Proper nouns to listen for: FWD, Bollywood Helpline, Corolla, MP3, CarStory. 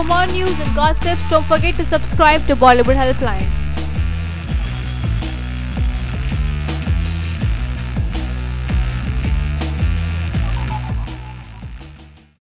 For more news and gossip, don't forget to subscribe to Bollywood Helpline.